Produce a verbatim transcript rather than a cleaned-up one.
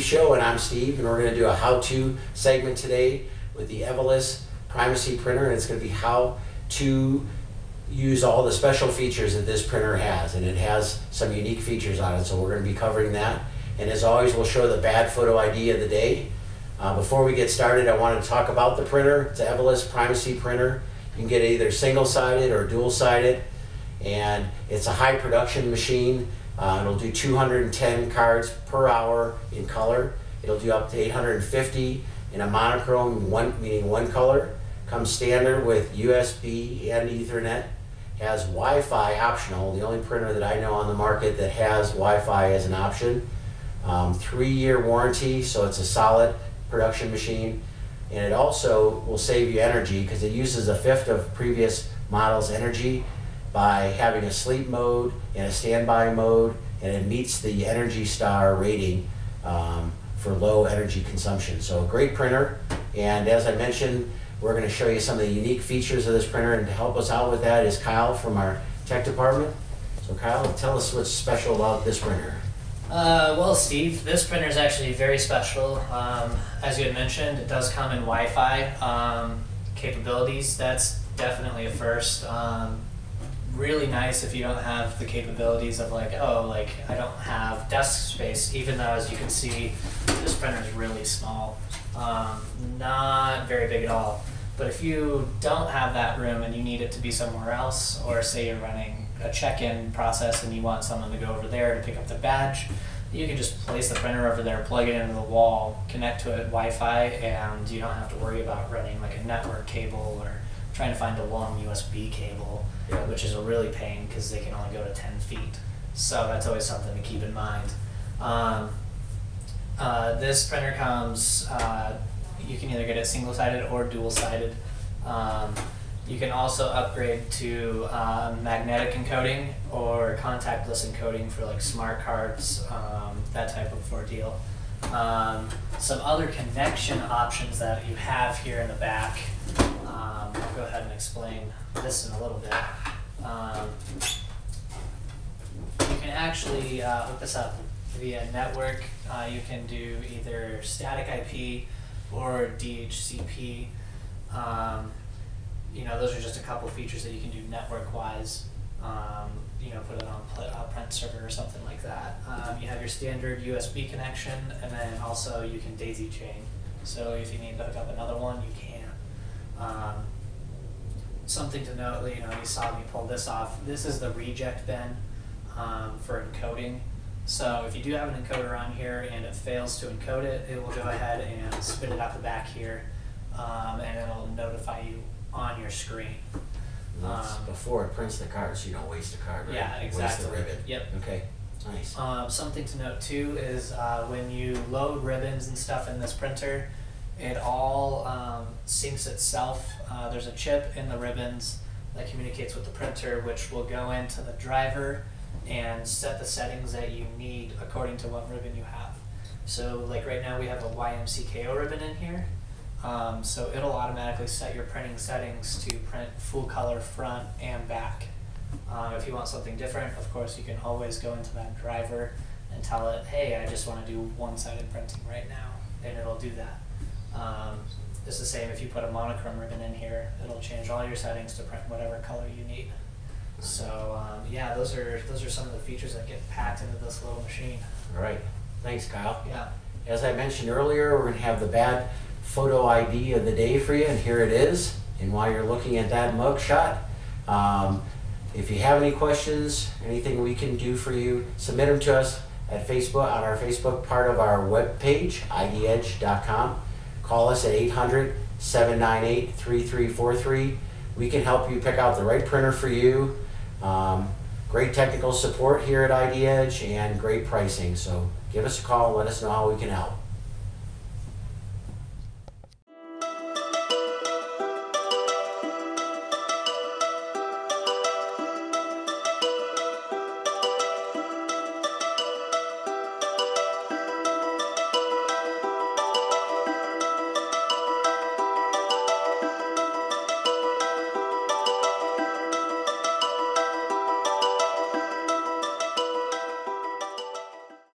Steve Show, and I'm Steve, and we're going to do a how-to segment today with the Evolis Primacy Printer, and it's going to be how to use all the special features that this printer has, and it has some unique features on it, so we're going to be covering that. And as always, we'll show the bad photo I D of the day. Uh, before we get started, I want to talk about the printer. It's an Evolis Primacy Printer. You can get it either single-sided or dual-sided, and it's a high production machine. Uh, it'll do two hundred ten cards per hour in color. It'll do up to eight hundred fifty in a monochrome, one, meaning one color. Comes standard with U S B and Ethernet. Has Wi-Fi optional, the only printer that I know on the market that has Wi-Fi as an option. Um, three year warranty, so it's a solid production machine. And it also will save you energy because it uses a fifth of previous models' energy by having a sleep mode and a standby mode, and it meets the Energy Star rating um, for low energy consumption. So a great printer, and as I mentioned, we're going to show you some of the unique features of this printer, and to help us out with that is Kyle from our tech department. So Kyle, tell us what's special about this printer. Uh, well, Steve, this printer is actually very special. Um, as you had mentioned, it does come in Wi-Fi um, capabilities. That's definitely a first. Um, really nice if you don't have the capabilities of like, oh, like I don't have desk space, even though as you can see, this printer is really small, um, not very big at all. But if you don't have that room and you need it to be somewhere else, or say you're running a check-in process and you want someone to go over there to pick up the badge, you can just place the printer over there, plug it into the wall, connect to it Wi-Fi, and you don't have to worry about running like a network cable or trying to find a long U S B cable, yeah, which is a really pain because they can only go to ten feet. So that's always something to keep in mind. Um, uh, this printer comes, uh, you can either get it single-sided or dual-sided. Um, you can also upgrade to uh, magnetic encoding or contactless encoding for like smart cards, um, that type of ordeal. Um, some other connection options that you have here in the back. Um, I'll go ahead and explain this in a little bit. Um, you can actually uh, hook this up via network. Uh, you can do either static I P or D H C P. Um, you know, those are just a couple features that you can do network-wise. Um, you know, put it on a print server or something like that. Um, you have your standard U S B connection, and then also you can daisy chain. So if you need to hook up another one, you can. Um, something to note, you know, you saw me pull this off. This is the reject bin um, for encoding. So if you do have an encoder on here and it fails to encode it, it will go ahead and spit it out the back here, um, and it'll notify you on your screen. Um, before it prints the card, so you don't waste the card, right? Yeah, exactly. Waste the ribbon. Yep. Okay, nice. Um, something to note too is uh, when you load ribbons and stuff in this printer, it all um, syncs itself. Uh, there's a chip in the ribbons that communicates with the printer, which will go into the driver and set the settings that you need according to what ribbon you have. So like right now we have a Y M C K O ribbon in here. Um, so it'll automatically set your printing settings to print full color front and back. Um, if you want something different, of course, you can always go into that driver and tell it, hey, I just want to do one-sided printing right now, and it'll do that. Um, it's the same if you put a monochrome ribbon in here, it'll change all your settings to print whatever color you need. So um, yeah, those are those are some of the features that get packed into this little machine. All right, thanks, Kyle. Yeah. As I mentioned earlier, we're gonna have the bad photo I D of the day for you, and here it is. And while you're looking at that mugshot, um, if you have any questions, anything we can do for you, submit them to us at Facebook on our Facebook part of our webpage, idedge dot com. Call us at eight hundred, seven nine eight, three three four three. We can help you pick out the right printer for you. Um, great technical support here at IDedge and great pricing. So give us a call and let us know how we can help.